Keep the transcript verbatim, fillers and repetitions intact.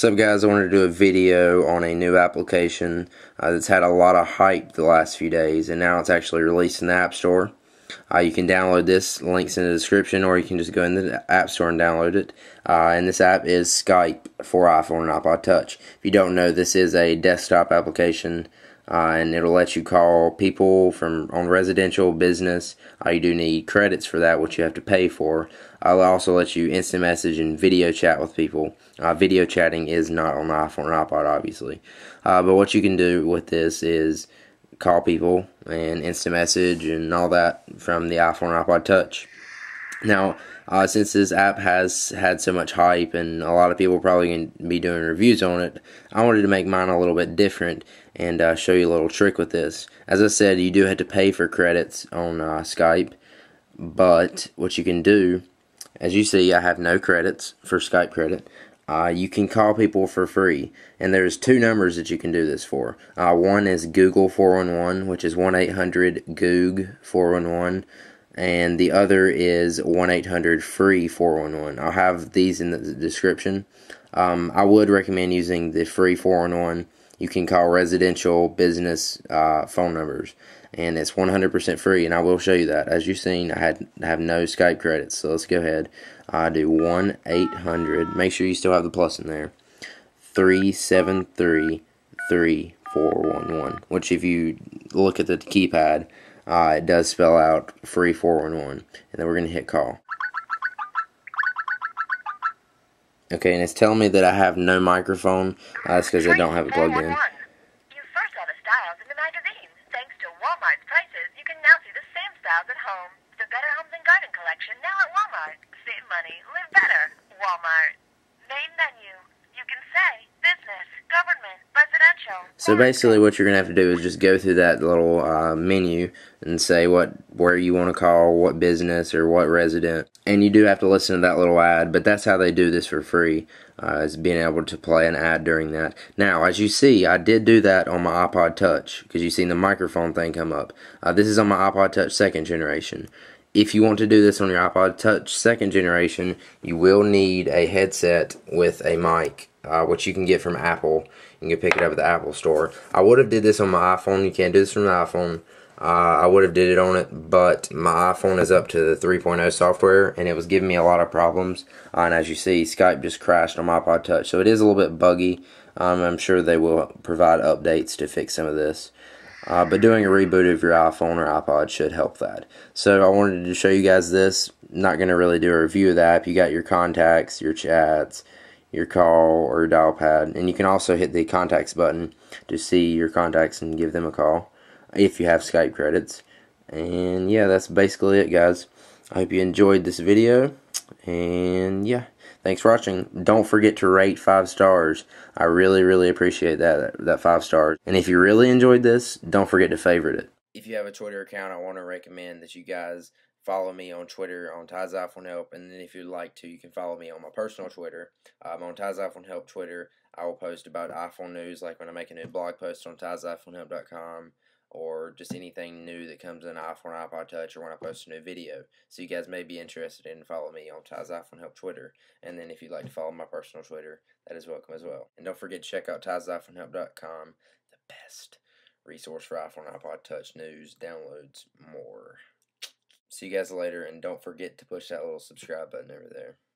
What's up, guys? I wanted to do a video on a new application uh, that's had a lot of hype the last few days, and now it's actually released in the App Store. Uh, you can download this, link's in the description, or you can just go in the App Store and download it. Uh, and this app is Skype for iPhone and iPod Touch. If you don't know, this is a desktop application, uh, and it'll let you call people from on residential, business. Uh, you do need credits for that, which you have to pay for. I'll also let you instant message and video chat with people. Uh, video chatting is not on the iPhone or iPod, obviously. Uh, but what you can do with this is call people and instant message and all that from the iPhone or iPod Touch. Now, uh, since this app has had so much hype and a lot of people probably going to be doing reviews on it, I wanted to make mine a little bit different and uh, show you a little trick with this. As I said, you do have to pay for credits on uh, Skype, but what you can do, as you see, I have no credits for Skype credit. Uh, you can call people for free, and there's two numbers that you can do this for. Uh, one is Google four one one, which is one eight hundred G O O G four one one, and the other is one eight hundred free four one one. I'll have these in the description. Um, I would recommend using the free four one one. You can call residential, business uh, phone numbers, and it's one hundred percent free, and I will show you that. As you've seen, I had have no Skype credits, so let's go ahead. I uh, do one eight hundred, make sure you still have the plus in there, three seven three, three four one one, which if you look at the keypad, uh, it does spell out free four one one, and then we're going to hit call. Okay, and it's telling me that I have no microphone. Uh, that's because I don't have it plugged in. You've first saw the styles in the magazine. Thanks to Walmart's prices, you can now see the same styles at home. The Better Homes and Garden collection now at Walmart. Save money, live better. Walmart. Main menu. You can say business, government, residential. So basically, what you're gonna have to do is just go through that little uh, menu and say what where you want to call, what business or what resident. And you do have to listen to that little ad, but that's how they do this for free, uh, is being able to play an ad during that. Now, as you see, I did do that on my iPod Touch, because you've seen the microphone thing come up. Uh, this is on my iPod Touch second generation. If you want to do this on your iPod Touch second generation, you will need a headset with a mic, uh, which you can get from Apple. You can pick it up at the Apple Store. I would have did this on my iPhone. You can't do this from the iPhone. Uh, I would have did it on it, but my iPhone is up to the three point oh software, and it was giving me a lot of problems. Uh, and as you see, Skype just crashed on my iPod Touch, so it is a little bit buggy. Um, I'm sure they will provide updates to fix some of this. Uh, but doing a reboot of your iPhone or iPod should help that. So I wanted to show you guys this. Not going to really do a review of the app. You got your contacts, your chats, your call or dial pad, and you can also hit the contacts button to see your contacts and give them a call if you have Skype credits. And yeah, that's basically it, guys. I hope you enjoyed this video, and yeah, thanks for watching. Don't forget to rate five stars. I really really appreciate that that five stars. And if you really enjoyed this, don't forget to favorite it. If you have a Twitter account, I want to recommend that you guys follow me on Twitter on Ty's iPhone Help, and then if you'd like to, you can follow me on my personal Twitter. I'm on Ty's iPhone Help Twitter. I will post about iPhone news, like when I make a new blog post on Ty's iPhone Help dot com, or just anything new that comes in iPhone, iPod Touch, or when I post a new video. So you guys may be interested in following me on Ty's iPhone Help Twitter. And then if you'd like to follow my personal Twitter, that is welcome as well. And don't forget to check out Ty's iPhone Help dot com, the best resource for iPhone, iPod Touch, news, downloads, more. See you guys later, and don't forget to push that little subscribe button over there.